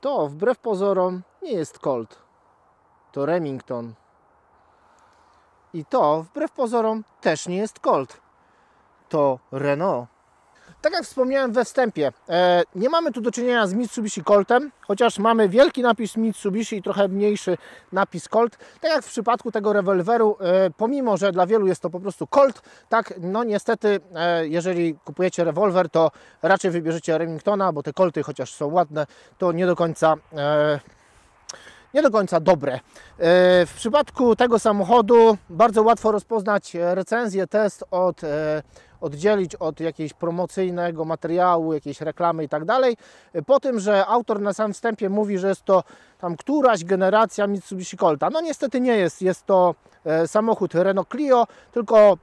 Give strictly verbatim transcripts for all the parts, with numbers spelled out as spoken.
to wbrew pozorom nie jest Colt, to Remington. I to wbrew pozorom też nie jest Colt, to Renault. Tak jak wspomniałem we wstępie, nie mamy tu do czynienia z Mitsubishi Coltem, chociaż mamy wielki napis Mitsubishi i trochę mniejszy napis Colt. Tak jak w przypadku tego rewolweru, pomimo że dla wielu jest to po prostu Colt, tak no niestety, jeżeli kupujecie rewolwer, to raczej wybierzecie Remingtona, bo te Colty, chociaż są ładne, to nie do końca... nie do końca dobre. W przypadku tego samochodu bardzo łatwo rozpoznać recenzję, test od, oddzielić od jakiegoś promocyjnego materiału, jakiejś reklamy i tak dalej. Po tym, że autor na samym wstępie mówi, że jest to tam któraś generacja Mitsubishi Colta. No niestety nie jest. Jest to samochód Renault Clio, tylko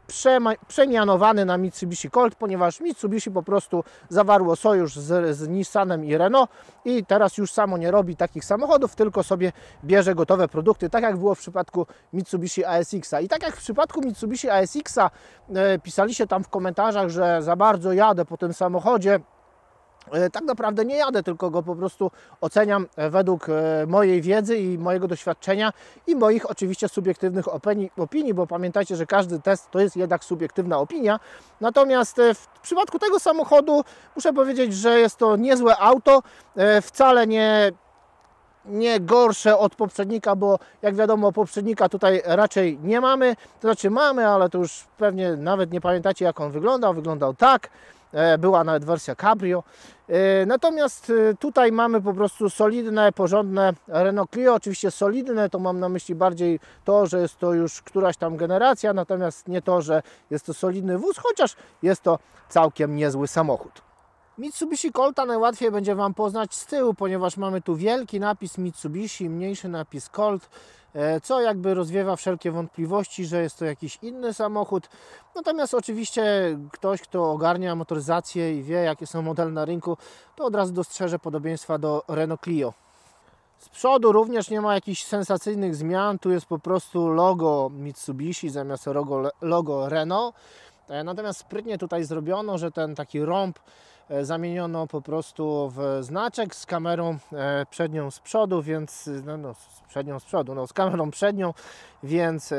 przemianowany na Mitsubishi Colt, ponieważ Mitsubishi po prostu zawarło sojusz z, z Nissanem i Renault i teraz już samo nie robi takich samochodów, tylko sobie bierze gotowe produkty, tak jak było w przypadku Mitsubishi A S X-a. I tak jak w przypadku Mitsubishi A S X-a e, pisaliście tam w komentarzach, że za bardzo jadę po tym samochodzie. Tak naprawdę nie jadę, tylko go po prostu oceniam według mojej wiedzy i mojego doświadczenia i moich oczywiście subiektywnych opinii, bo pamiętajcie, że każdy test to jest jednak subiektywna opinia. Natomiast w przypadku tego samochodu muszę powiedzieć, że jest to niezłe auto, wcale nie... nie gorsze od poprzednika, bo jak wiadomo poprzednika tutaj raczej nie mamy, to znaczy mamy, ale to już pewnie nawet nie pamiętacie jak on wyglądał, wyglądał tak, była nawet wersja Cabrio, natomiast tutaj mamy po prostu solidne, porządne Renault Clio, oczywiście solidne, to mam na myśli bardziej to, że jest to już któraś tam generacja, natomiast nie to, że jest to solidny wóz, chociaż jest to całkiem niezły samochód. Mitsubishi Colta najłatwiej będzie Wam poznać z tyłu, ponieważ mamy tu wielki napis Mitsubishi, mniejszy napis Colt, co jakby rozwiewa wszelkie wątpliwości, że jest to jakiś inny samochód. Natomiast oczywiście ktoś, kto ogarnia motoryzację i wie, jakie są modele na rynku, to od razu dostrzeże podobieństwa do Renault Clio. Z przodu również nie ma jakichś sensacyjnych zmian, tu jest po prostu logo Mitsubishi zamiast logo, logo Renault. Natomiast sprytnie tutaj zrobiono, że ten taki rąb zamieniono po prostu w znaczek z kamerą przednią z przodu, więc no, no, z przednią z przodu, no, z kamerą przednią, więc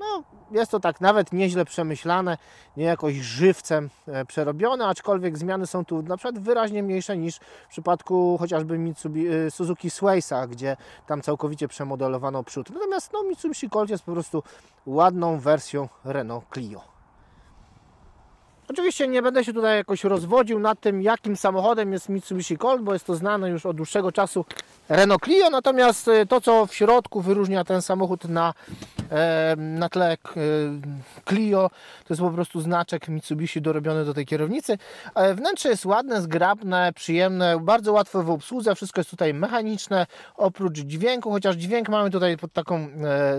no, jest to tak nawet nieźle przemyślane, nie jakoś żywcem przerobione, aczkolwiek zmiany są tu na przykład wyraźnie mniejsze niż w przypadku chociażby Mitsubishi, Suzuki Swaysa, gdzie tam całkowicie przemodelowano przód. Natomiast no, Mitsubishi Colt jest po prostu ładną wersją Renault Clio. Oczywiście nie będę się tutaj jakoś rozwodził nad tym, jakim samochodem jest Mitsubishi Colt, bo jest to znane już od dłuższego czasu Renault Clio, natomiast to, co w środku wyróżnia ten samochód na, na tle Clio, to jest po prostu znaczek Mitsubishi dorobiony do tej kierownicy. Wnętrze jest ładne, zgrabne, przyjemne, bardzo łatwe w obsłudze, wszystko jest tutaj mechaniczne, oprócz dźwięku, chociaż dźwięk mamy tutaj pod taką,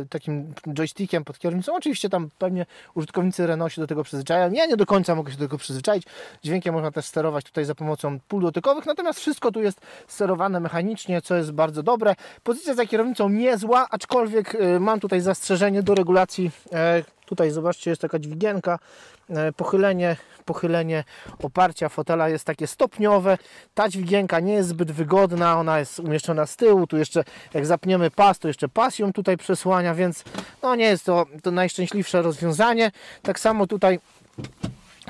takim joystickiem pod kierownicą. Oczywiście tam pewnie użytkownicy Renault się do tego przyzwyczajają, ja nie do końca mogę się do tego przyzwyczaić. Dźwiękiem można też sterować tutaj za pomocą pól dotykowych, natomiast wszystko tu jest sterowane mechanicznie, co jest bardzo dobre. Pozycja za kierownicą niezła, aczkolwiek mam tutaj zastrzeżenie do regulacji. Tutaj zobaczcie, jest taka dźwigienka, pochylenie, pochylenie oparcia fotela jest takie stopniowe. Ta dźwigienka nie jest zbyt wygodna, ona jest umieszczona z tyłu, tu jeszcze jak zapniemy pas, to jeszcze pas ją tutaj przesłania, więc no nie jest to, to najszczęśliwsze rozwiązanie. Tak samo tutaj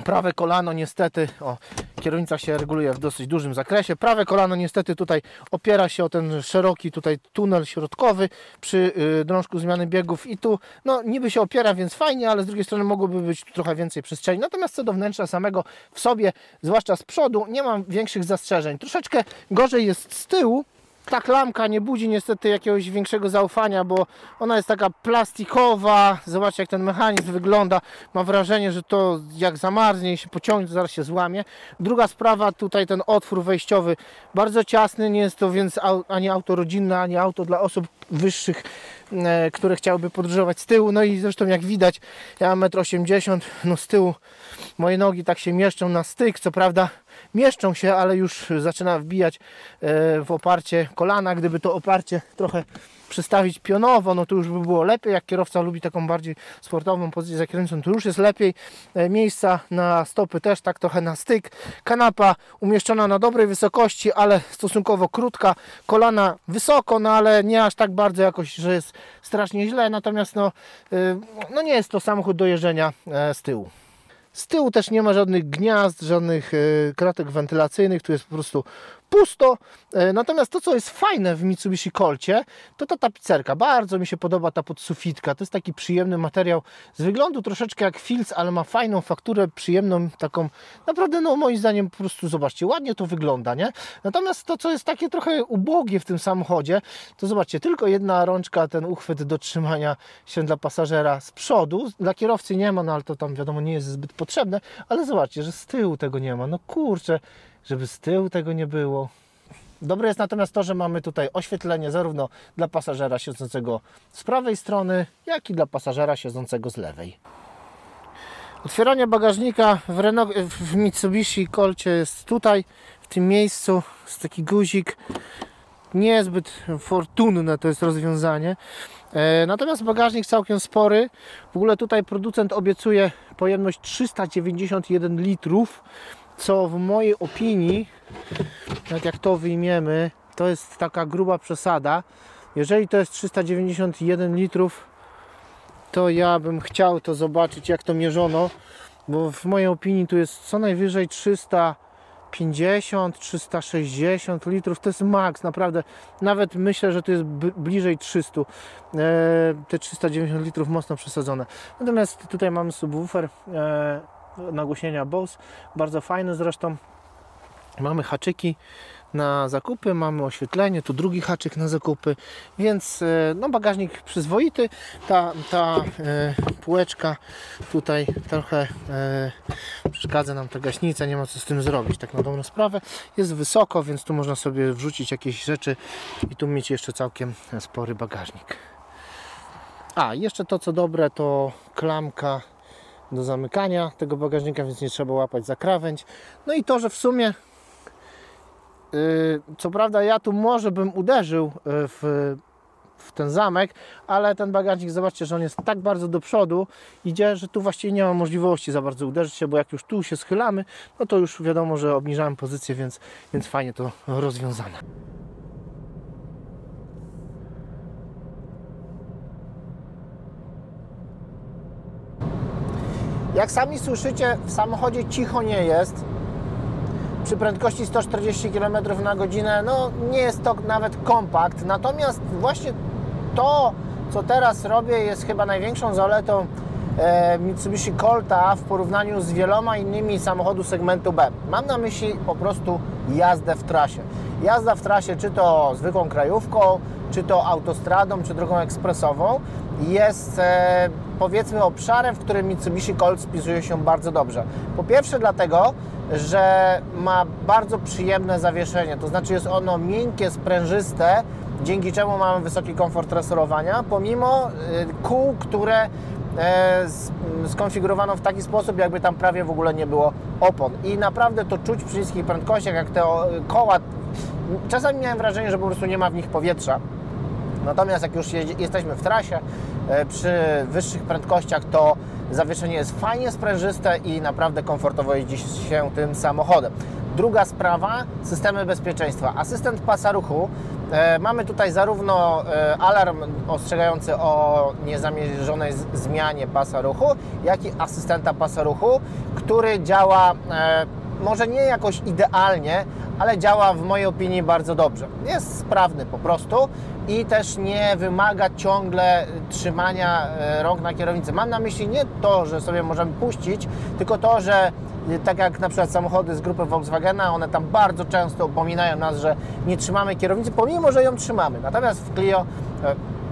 prawe kolano niestety, o, kierownica się reguluje w dosyć dużym zakresie, prawe kolano niestety tutaj opiera się o ten szeroki tutaj tunel środkowy przy drążku zmiany biegów i tu no niby się opiera, więc fajnie, ale z drugiej strony mogłoby być tu trochę więcej przestrzeni. Natomiast co do wnętrza samego w sobie, zwłaszcza z przodu, nie mam większych zastrzeżeń. Troszeczkę gorzej jest z tyłu. Ta klamka nie budzi niestety jakiegoś większego zaufania, bo ona jest taka plastikowa. Zobaczcie, jak ten mechanizm wygląda. Mam wrażenie, że to jak zamarznie i się pociągnie, to zaraz się złamie. Druga sprawa, tutaj ten otwór wejściowy bardzo ciasny. Nie jest to więc ani auto rodzinne, ani auto dla osób wyższych, które chciałyby podróżować z tyłu. No i zresztą jak widać, ja mam metr osiemdziesiąt, no z tyłu moje nogi tak się mieszczą na styk, co prawda mieszczą się, ale już zaczyna wbijać w oparcie kolana. Gdyby to oparcie trochę przystawić pionowo, no to już by było lepiej. Jak kierowca lubi taką bardziej sportową pozycję za kierownicą, to już jest lepiej. Miejsca na stopy też tak trochę na styk. Kanapa umieszczona na dobrej wysokości, ale stosunkowo krótka. Kolana wysoko, no ale nie aż tak bardzo jakoś, że jest strasznie źle. Natomiast no, no nie jest to samochód do jeżdżenia z tyłu. Z tyłu też nie ma żadnych gniazd, żadnych kratek wentylacyjnych, tu jest po prostu pusto. Natomiast to, co jest fajne w Mitsubishi Colcie, to ta tapicerka. Bardzo mi się podoba ta podsufitka. To jest taki przyjemny materiał z wyglądu, troszeczkę jak filc, ale ma fajną fakturę, przyjemną taką, naprawdę no moim zdaniem po prostu, zobaczcie, ładnie to wygląda, nie? Natomiast to, co jest takie trochę ubogie w tym samochodzie, to zobaczcie, tylko jedna rączka, ten uchwyt do trzymania się dla pasażera z przodu. Dla kierowcy nie ma, no ale to tam wiadomo nie jest zbyt potrzebne, ale zobaczcie, że z tyłu tego nie ma. No kurczę, żeby z tyłu tego nie było. Dobre jest natomiast to, że mamy tutaj oświetlenie zarówno dla pasażera siedzącego z prawej strony, jak i dla pasażera siedzącego z lewej. Otwieranie bagażnika w, Renault, w Mitsubishi Colcie jest tutaj, w tym miejscu, jest taki guzik. Niezbyt fortunne to jest rozwiązanie. Natomiast bagażnik całkiem spory. W ogóle tutaj producent obiecuje pojemność trzysta dziewięćdziesiąt jeden litrów. Co w mojej opinii, tak jak to wyjmiemy, to jest taka gruba przesada. Jeżeli to jest trzysta dziewięćdziesiąt jeden litrów, to ja bym chciał to zobaczyć, jak to mierzono, bo w mojej opinii tu jest co najwyżej trzysta pięćdziesiąt trzysta sześćdziesiąt litrów, to jest maks, naprawdę, nawet myślę, że to jest bliżej trzystu, eee, te trzysta dziewięćdziesiąt litrów mocno przesadzone. Natomiast tutaj mamy subwoofer, eee, nagłośnienia Bose, bardzo fajne zresztą. Mamy haczyki na zakupy, mamy oświetlenie, tu drugi haczyk na zakupy, więc no, bagażnik przyzwoity. Ta, ta e, półeczka tutaj trochę e, przeszkadza nam ta gaśnica, nie ma co z tym zrobić, tak na dobrą sprawę. Jest wysoko, więc tu można sobie wrzucić jakieś rzeczy i tu mieć jeszcze całkiem spory bagażnik. A, jeszcze to co dobre, to klamka do zamykania tego bagażnika, więc nie trzeba łapać za krawędź. No i to, że w sumie yy, co prawda ja tu może bym uderzył w, w ten zamek, ale ten bagażnik, zobaczcie, że on jest tak bardzo do przodu idzie, że tu właściwie nie ma możliwości za bardzo uderzyć się, bo jak już tu się schylamy, no to już wiadomo, że obniżałem pozycję, więc, więc fajnie to rozwiązane. Jak sami słyszycie, w samochodzie cicho nie jest. Przy prędkości sto czterdzieści kilometrów na godzinę, no nie jest to nawet kompakt. Natomiast właśnie to, co teraz robię, jest chyba największą zaletą e, Mitsubishi Colta w porównaniu z wieloma innymi samochodów segmentu B. Mam na myśli po prostu jazdę w trasie. Jazda w trasie, czy to zwykłą krajówką, czy to autostradą, czy drogą ekspresową, jest e, powiedzmy obszarem, w którym Mitsubishi Colt spisuje się bardzo dobrze. Po pierwsze dlatego, że ma bardzo przyjemne zawieszenie, to znaczy jest ono miękkie, sprężyste, dzięki czemu mamy wysoki komfort resorowania, pomimo e, kół, które e, skonfigurowano w taki sposób, jakby tam prawie w ogóle nie było opon. I naprawdę to czuć przy niskich prędkościach, jak te o, koła, czasami miałem wrażenie, że po prostu nie ma w nich powietrza. Natomiast jak już jesteśmy w trasie, przy wyższych prędkościach, to zawieszenie jest fajnie sprężyste i naprawdę komfortowo jeździ się tym samochodem. Druga sprawa, systemy bezpieczeństwa. Asystent pasa ruchu. E, mamy tutaj zarówno e, alarm ostrzegający o niezamierzonej zmianie pasa ruchu, jak i asystenta pasa ruchu, który działa e, może nie jakoś idealnie, ale działa w mojej opinii bardzo dobrze. Jest sprawny po prostu i też nie wymaga ciągle trzymania rąk na kierownicy. Mam na myśli nie to, że sobie możemy puścić, tylko to, że tak jak na przykład samochody z grupy Volkswagena, one tam bardzo często upominają nas, że nie trzymamy kierownicy, pomimo że ją trzymamy. Natomiast w Clio,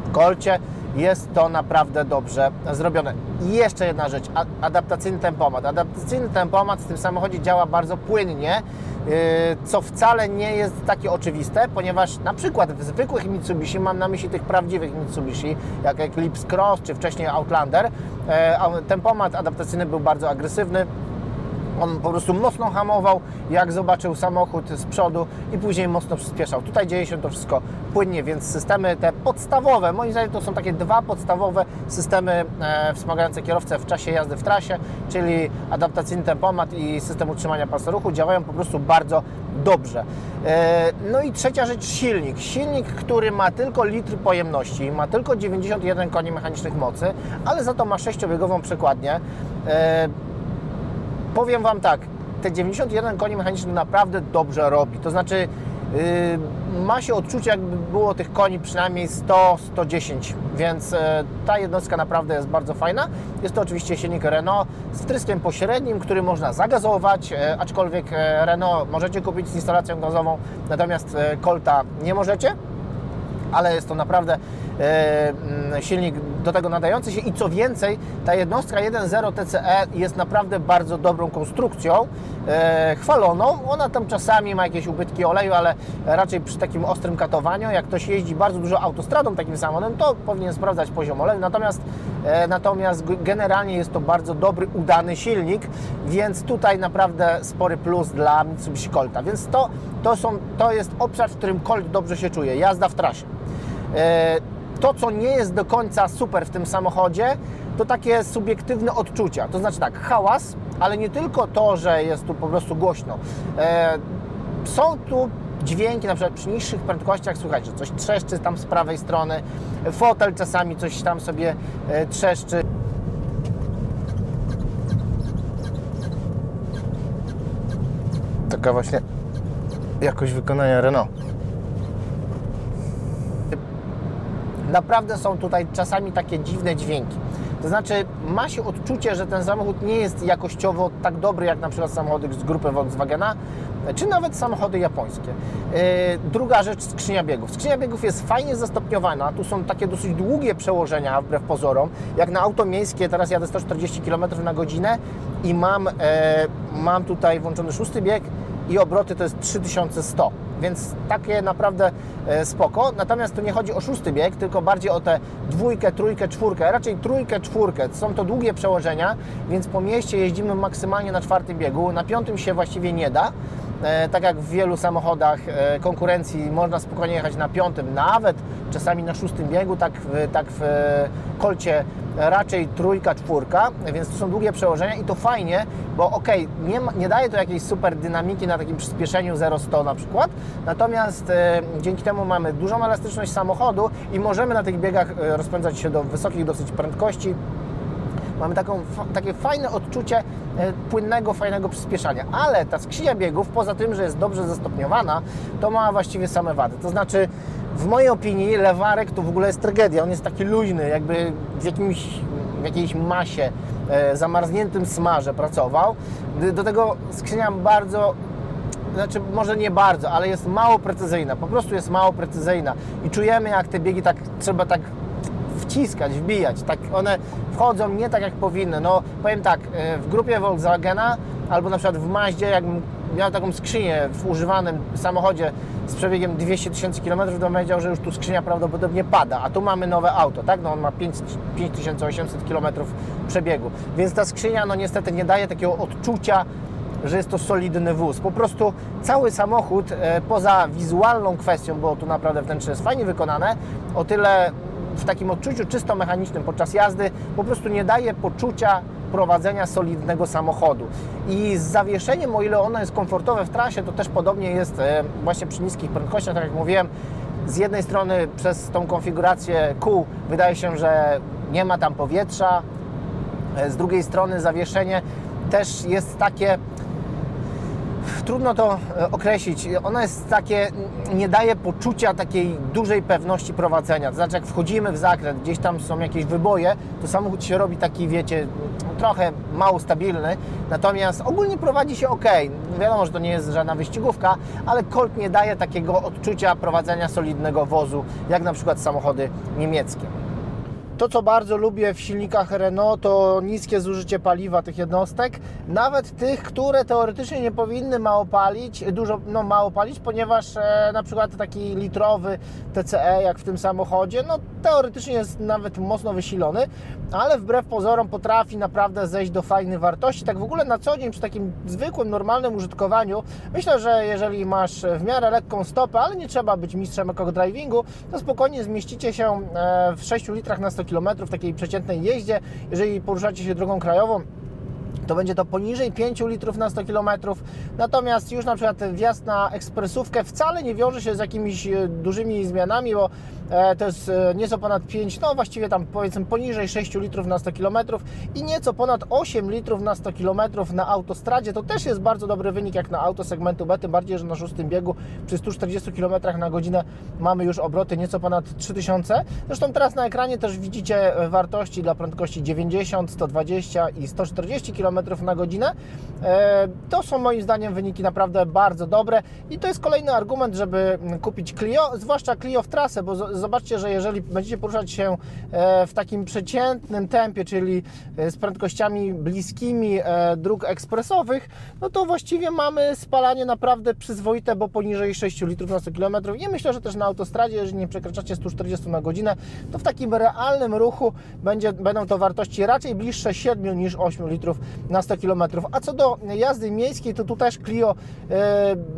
w Colcie jest to naprawdę dobrze zrobione. I jeszcze jedna rzecz, adaptacyjny tempomat. Adaptacyjny tempomat w tym samochodzie działa bardzo płynnie, co wcale nie jest takie oczywiste, ponieważ na przykład w zwykłych Mitsubishi, mam na myśli tych prawdziwych Mitsubishi, jak Eclipse Cross czy wcześniej Outlander, tempomat adaptacyjny był bardzo agresywny. on po prostu mocno hamował, jak zobaczył samochód z przodu, i później mocno przyspieszał. Tutaj dzieje się to wszystko płynnie, więc systemy te podstawowe, moim zdaniem to są takie dwa podstawowe systemy e, wspomagające kierowcę w czasie jazdy w trasie, czyli adaptacyjny tempomat i system utrzymania pasa ruchu, działają po prostu bardzo dobrze. E, no i trzecia rzecz, silnik. Silnik, który ma tylko litr pojemności, ma tylko dziewięćdziesiąt jeden koni mechanicznych mocy, ale za to ma sześciobiegową przekładnię. E, powiem Wam tak, te dziewięćdziesiąt jeden koni mechanicznych naprawdę dobrze robi, to znaczy yy, ma się odczucie, jakby było tych koni przynajmniej sto do stu dziesięciu, więc yy, ta jednostka naprawdę jest bardzo fajna. Jest to oczywiście silnik Renault z wtryskiem pośrednim, który można zagazować, yy, aczkolwiek Renault możecie kupić z instalacją gazową, natomiast yy, Colta nie możecie. Ale jest to naprawdę e, silnik do tego nadający się, i co więcej, ta jednostka jeden zero T C E jest naprawdę bardzo dobrą konstrukcją, e, chwaloną. Ona tam czasami ma jakieś ubytki oleju, ale raczej przy takim ostrym katowaniu, jak ktoś jeździ bardzo dużo autostradą takim samochodem, to powinien sprawdzać poziom oleju, natomiast, e, natomiast generalnie jest to bardzo dobry, udany silnik, więc tutaj naprawdę spory plus dla Mitsubishi Colta, więc to, to, są, to jest obszar, w którym Colt dobrze się czuje, jazda w trasie. To, co nie jest do końca super w tym samochodzie, to takie subiektywne odczucia, to znaczy tak, hałas, ale nie tylko to, że jest tu po prostu głośno, są tu dźwięki, na przykład przy niższych prędkościach słychać, że coś trzeszczy tam z prawej strony, fotel czasami coś tam sobie trzeszczy. Taka właśnie jakość wykonania Renault. Naprawdę są tutaj czasami takie dziwne dźwięki. To znaczy, ma się odczucie, że ten samochód nie jest jakościowo tak dobry, jak na przykład samochody z grupy Volkswagena, czy nawet samochody japońskie. Yy, druga rzecz, skrzynia biegów. Skrzynia biegów jest fajnie zastopniowana, tu są takie dosyć długie przełożenia, wbrew pozorom. Jak na auto miejskie, teraz jadę sto czterdzieści kilometrów na godzinę i mam, yy, mam tutaj włączony szósty bieg i obroty to jest trzy tysiące sto. Więc takie naprawdę spoko. Natomiast tu nie chodzi o szósty bieg, tylko bardziej o tę dwójkę, trójkę, czwórkę, raczej trójkę, czwórkę. Są to długie przełożenia, więc po mieście jeździmy maksymalnie na czwartym biegu. Na piątym się właściwie nie da. Tak jak w wielu samochodach konkurencji można spokojnie jechać na piątym, nawet czasami na szóstym biegu, tak w, tak w Colcie raczej trójka, czwórka, więc to są długie przełożenia i to fajnie, bo okej, okay, nie, nie daje to jakiejś super dynamiki na takim przyspieszeniu zero do stu na przykład, natomiast e, dzięki temu mamy dużą elastyczność samochodu i możemy na tych biegach rozpędzać się do wysokich dosyć prędkości. Mamy taką, takie fajne odczucie płynnego, fajnego przyspieszania, ale ta skrzynia biegów, poza tym, że jest dobrze zastopniowana, to ma właściwie same wady. To znaczy, w mojej opinii lewarek to w ogóle jest tragedia, on jest taki luźny, jakby w jakimś, w jakiejś masie, zamarzniętym smarze pracował. Do tego skrzynia bardzo... Znaczy, może nie bardzo, ale jest mało precyzyjna, po prostu jest mało precyzyjna i czujemy, jak te biegi tak trzeba tak wciskać, wbijać, tak one wchodzą nie tak, jak powinny. No powiem tak, w grupie Volkswagena albo na przykład w Mazdzie, jakbym miał taką skrzynię w używanym samochodzie z przebiegiem dwieście tysięcy kilometrów, to powiedział, że już tu skrzynia prawdopodobnie pada, a tu mamy nowe auto, tak? No on ma pięć tysięcy osiemset kilometrów przebiegu, więc ta skrzynia no niestety nie daje takiego odczucia, że jest to solidny wóz. Po prostu cały samochód, poza wizualną kwestią, bo tu naprawdę wnętrze jest fajnie wykonane, o tyle w takim odczuciu czysto mechanicznym podczas jazdy po prostu nie daje poczucia prowadzenia solidnego samochodu. I z zawieszeniem, o ile ono jest komfortowe w trasie, to też podobnie jest właśnie przy niskich prędkościach, tak jak mówiłem. Z jednej strony przez tą konfigurację kół wydaje się, że nie ma tam powietrza, z drugiej strony zawieszenie też jest takie, trudno to określić, ona jest takie, nie daje poczucia takiej dużej pewności prowadzenia, to znaczy jak wchodzimy w zakręt, gdzieś tam są jakieś wyboje, to samochód się robi taki, wiecie, trochę mało stabilny, natomiast ogólnie prowadzi się ok, wiadomo, że to nie jest żadna wyścigówka, ale Colt nie daje takiego odczucia prowadzenia solidnego wozu, jak na przykład samochody niemieckie. To, co bardzo lubię w silnikach Renault, to niskie zużycie paliwa tych jednostek, nawet tych, które teoretycznie nie powinny mało palić, dużo, no mało palić, ponieważ e, na przykład taki litrowy T C E, jak w tym samochodzie, no teoretycznie jest nawet mocno wysilony, ale wbrew pozorom potrafi naprawdę zejść do fajnych wartości. Tak w ogóle na co dzień przy takim zwykłym, normalnym użytkowaniu myślę, że jeżeli masz w miarę lekką stopę, ale nie trzeba być mistrzem eco-drivingu, to spokojnie zmieścicie się w sześciu litrach na sto kilometrów w takiej przeciętnej jeździe. Jeżeli poruszacie się drogą krajową, to będzie to poniżej pięciu litrów na sto kilometrów, natomiast już na przykład wjazd na ekspresówkę wcale nie wiąże się z jakimiś dużymi zmianami, bo to jest nieco ponad pięć, no właściwie tam powiedzmy poniżej sześciu litrów na sto kilometrów i nieco ponad osiem litrów na sto kilometrów na autostradzie. To też jest bardzo dobry wynik jak na auto segmentu B, tym bardziej, że na szóstym biegu przy stu czterdziestu kilometrach na godzinę mamy już obroty nieco ponad trzy tysiące. Zresztą teraz na ekranie też widzicie wartości dla prędkości dziewięćdziesiąt, sto dwadzieścia i sto czterdzieści kilometrów na godzinę. To są moim zdaniem wyniki naprawdę bardzo dobre i to jest kolejny argument, żeby kupić Clio, zwłaszcza Clio w trasę, bo zobaczcie, że jeżeli będziecie poruszać się w takim przeciętnym tempie, czyli z prędkościami bliskimi dróg ekspresowych, no to właściwie mamy spalanie naprawdę przyzwoite, bo poniżej sześciu litrów na sto kilometrów i myślę, że też na autostradzie, jeżeli nie przekraczacie stu czterdziestu na godzinę, to w takim realnym ruchu będzie, będą to wartości raczej bliższe siedmiu niż ośmiu litrów na sto kilometrów. A co do jazdy miejskiej, to tu też Clio y,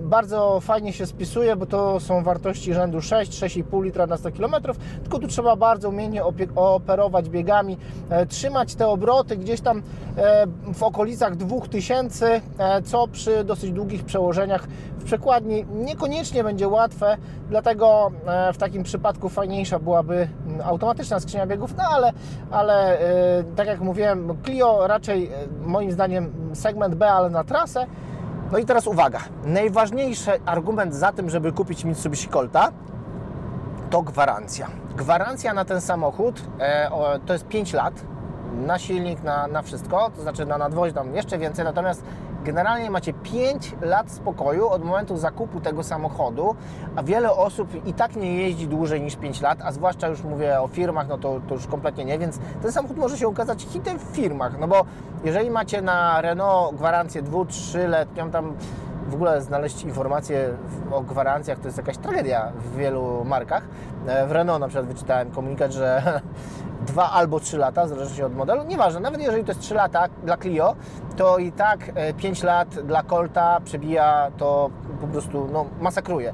bardzo fajnie się spisuje, bo to są wartości rzędu sześć, sześć i pół litra na sto kilometrów, tylko tu trzeba bardzo umiejętnie operować biegami, y, trzymać te obroty gdzieś tam y, w okolicach dwóch tysięcy, y, co przy dosyć długich przełożeniach w przekładni niekoniecznie będzie łatwe, dlatego y, w takim przypadku fajniejsza byłaby automatyczna skrzynia biegów, no ale, ale y, tak jak mówiłem, Clio raczej y, moim zdaniem segment B, ale na trasę. No i teraz uwaga, najważniejszy argument za tym, żeby kupić Mitsubishi Colta, to gwarancja. Gwarancja na ten samochód e, o, to jest pięć lat na silnik, na, na wszystko, to znaczy na nadwozie tam jeszcze więcej, natomiast generalnie macie pięć lat spokoju od momentu zakupu tego samochodu, a wiele osób i tak nie jeździ dłużej niż pięć lat, a zwłaszcza już mówię o firmach, no to, to już kompletnie nie, więc ten samochód może się okazać hitem w firmach, no bo jeżeli macie na Renault gwarancję dwu-trzyletnią, tam w ogóle znaleźć informacje o gwarancjach to jest jakaś tragedia w wielu markach. W Renault na przykład wyczytałem komunikat, że dwa albo trzy lata, zależy się od modelu, nieważne, nawet jeżeli to jest trzy lata dla Clio, to i tak pięć lat dla Colta przebija to po prostu, no, masakruje,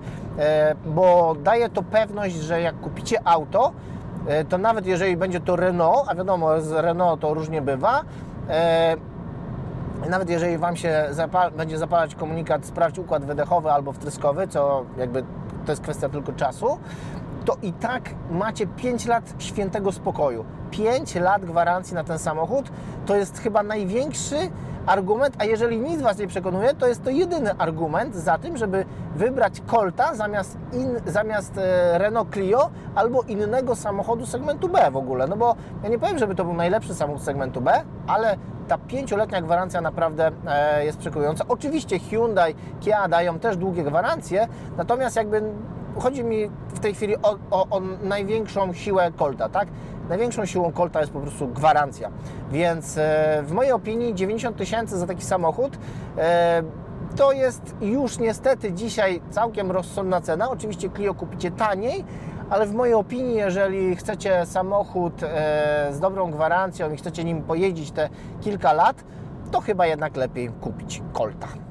bo daje to pewność, że jak kupicie auto, to nawet jeżeli będzie to Renault, a wiadomo, z Renault to różnie bywa, nawet jeżeli Wam się zapal, będzie zapalać komunikat sprawdź układ wydechowy albo wtryskowy, co jakby to jest kwestia tylko czasu, to i tak macie pięć lat świętego spokoju. pięć lat gwarancji na ten samochód to jest chyba największy argument, a jeżeli nic Was nie przekonuje, to jest to jedyny argument za tym, żeby wybrać Colta zamiast, in, zamiast e, Renault Clio albo innego samochodu segmentu B w ogóle, no bo ja nie powiem, żeby to był najlepszy samochód segmentu B, ale ta pięcioletnia gwarancja naprawdę e, jest przekonująca. Oczywiście Hyundai, Kia dają też długie gwarancje, natomiast jakby chodzi mi w tej chwili o, o, o największą siłę Colta, tak? Największą siłą Colta jest po prostu gwarancja, więc e, w mojej opinii dziewięćdziesiąt tysięcy za taki samochód e, to jest już niestety dzisiaj całkiem rozsądna cena. Oczywiście Clio kupicie taniej, ale w mojej opinii, jeżeli chcecie samochód e, z dobrą gwarancją i chcecie nim pojeździć te kilka lat, to chyba jednak lepiej kupić Colta.